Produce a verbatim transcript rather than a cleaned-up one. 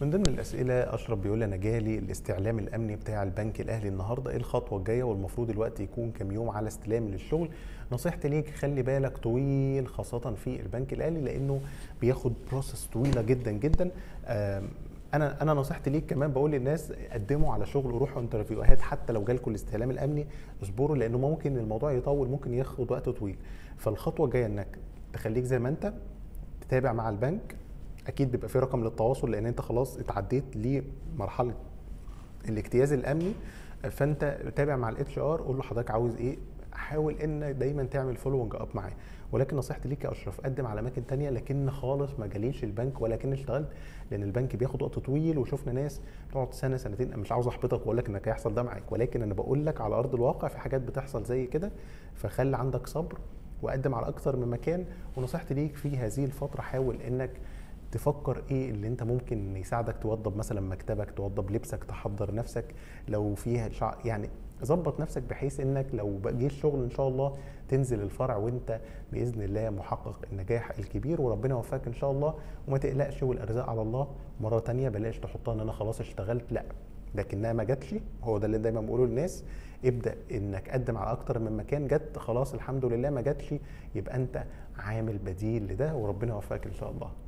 من ضمن الاسئله اشرف بيقول انا جالي الاستعلام الامني بتاع البنك الاهلي النهارده، ايه الخطوه الجايه؟ والمفروض الوقت يكون كام يوم على استلام للشغل. نصيحتي ليك خلي بالك طويل خاصه في البنك الاهلي لانه بياخد بروسس طويله جدا جدا. انا انا نصيحتي ليك كمان بقول للناس قدموا على شغل وروحوا انترفيوهات، حتى لو جالكم الاستلام الامني اصبروا لانه ممكن الموضوع يطول، ممكن ياخد وقت طويل. فالخطوه الجايه انك تخليك زي ما انت تتابع مع البنك، اكيد بيبقى في رقم للتواصل لان انت خلاص اتعديت لمرحله الاجتياز الامني، فانت تابع مع الاتش ار قول له حضرتك عاوز ايه، حاول ان دايما تعمل فولوينج اب معاه. ولكن نصيحتي ليك يا اشرف قدم على اماكن ثانيه، لكن خالص ما جاليش البنك ولكن اشتغلت، لان البنك بياخد وقت طويل وشفنا ناس بتقعد سنه سنتين. انا مش عاوز احبطك واقول لك انك هيحصل ده معاك، ولكن انا بقول لك على ارض الواقع في حاجات بتحصل زي كده، فخلي عندك صبر وقدم على اكثر من مكان. ونصيحتي ليك في هذه الفتره حاول انك تفكر ايه اللي انت ممكن يساعدك، توضب مثلا مكتبك، توضب لبسك، تحضر نفسك لو فيها شعر، يعني ظبط نفسك بحيث انك لو جه الشغل ان شاء الله تنزل الفرع وانت باذن الله محقق النجاح الكبير وربنا يوفقك ان شاء الله. وما تقلقش والارزاق على الله. مره ثانيه بلاش تحطها ان انا خلاص اشتغلت، لا، لكنها ما جاتش، هو ده اللي دايما بقوله للناس، ابدا انك قدم على اكتر من مكان، جت خلاص الحمد لله، ما جاتش يبقى انت عامل بديل لده وربنا يوفقك ان شاء الله.